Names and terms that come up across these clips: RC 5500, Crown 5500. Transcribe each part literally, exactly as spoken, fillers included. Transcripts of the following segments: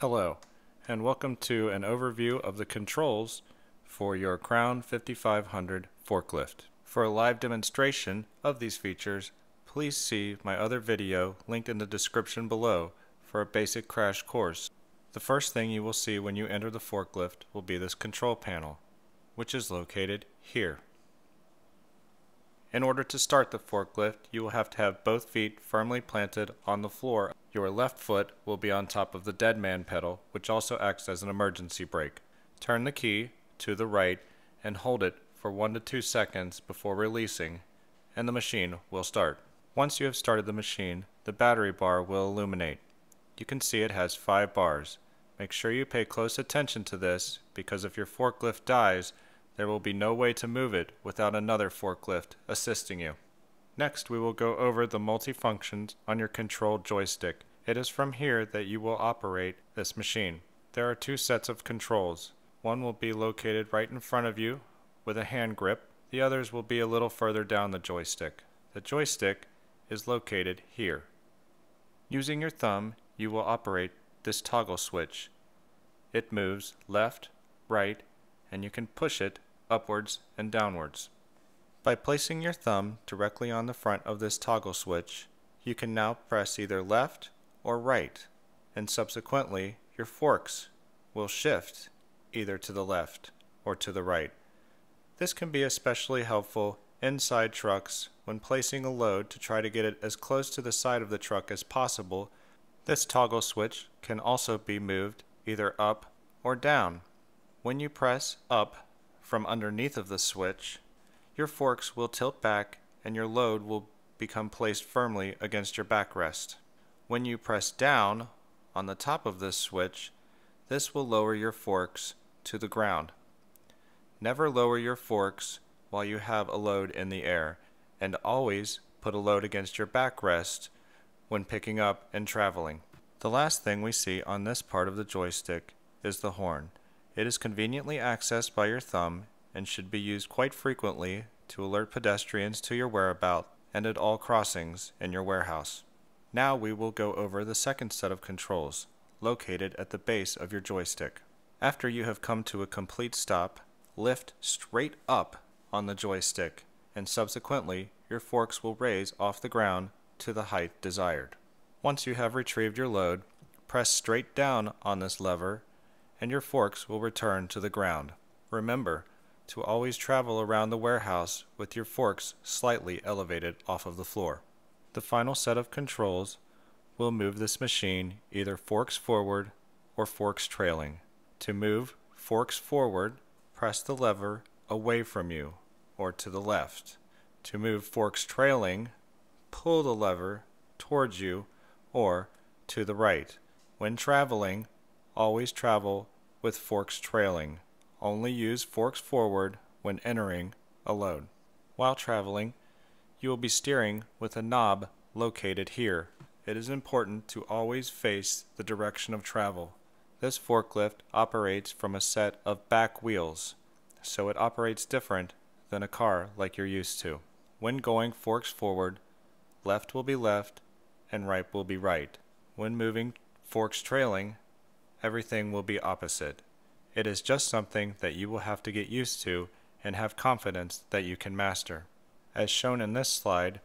Hello, and welcome to an overview of the controls for your Crown fifty-five hundred forklift. For a live demonstration of these features, please see my other video linked in the description below for a basic crash course. The first thing you will see when you enter the forklift will be this control panel, which is located here. In order to start the forklift, you will have to have both feet firmly planted on the floor. Your left foot will be on top of the deadman pedal, which also acts as an emergency brake. Turn the key to the right and hold it for one to two seconds before releasing, and the machine will start. Once you have started the machine, the battery bar will illuminate. You can see it has five bars. Make sure you pay close attention to this, because if your forklift dies, there will be no way to move it without another forklift assisting you. Next, we will go over the multifunctions on your control joystick. It is from here that you will operate this machine. There are two sets of controls. One will be located right in front of you with a hand grip. The others will be a little further down the joystick. The joystick is located here. Using your thumb, you will operate this toggle switch. It moves left, right, and you can push it upwards and downwards. By placing your thumb directly on the front of this toggle switch, you can now press either left or right, and subsequently your forks will shift either to the left or to the right. This can be especially helpful inside trucks when placing a load to try to get it as close to the side of the truck as possible. This toggle switch can also be moved either up or down. When you press up from underneath of the switch, your forks will tilt back and your load will become placed firmly against your backrest. When you press down on the top of this switch, this will lower your forks to the ground. Never lower your forks while you have a load in the air, and always put a load against your backrest when picking up and traveling. The last thing we see on this part of the joystick is the horn. It is conveniently accessed by your thumb and should be used quite frequently to alert pedestrians to your whereabouts and at all crossings in your warehouse. Now we will go over the second set of controls, located at the base of your joystick. After you have come to a complete stop, lift straight up on the joystick, and subsequently your forks will raise off the ground to the height desired. Once you have retrieved your load, press straight down on this lever and your forks will return to the ground. Remember to always travel around the warehouse with your forks slightly elevated off of the floor. The final set of controls will move this machine either forks forward or forks trailing. To move forks forward, press the lever away from you or to the left. To move forks trailing, pull the lever towards you or to the right. When traveling, always travel with forks trailing. Only use forks forward when entering a load. While traveling, you will be steering with a knob located here. It is important to always face the direction of travel. This forklift operates from a set of back wheels, so it operates different than a car like you're used to. When going forks forward, left will be left and right will be right. When moving forks trailing, everything will be opposite. It is just something that you will have to get used to and have confidence that you can master. As shown in this slide,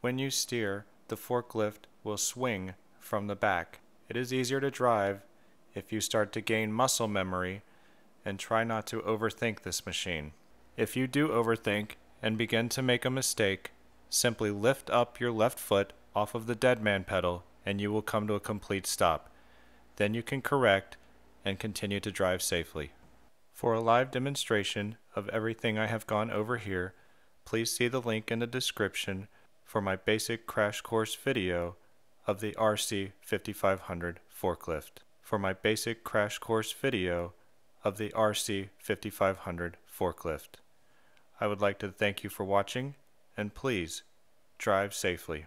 when you steer, the forklift will swing from the back. It is easier to drive if you start to gain muscle memory and try not to overthink this machine. If you do overthink and begin to make a mistake, simply lift up your left foot off of the deadman pedal and you will come to a complete stop. Then you can correct and continue to drive safely. For a live demonstration of everything I have gone over here, please see the link in the description for my basic crash course video of the R C fifty-five hundred forklift. For my basic crash course video of the R C fifty-five hundred forklift. I would like to thank you for watching, and please drive safely.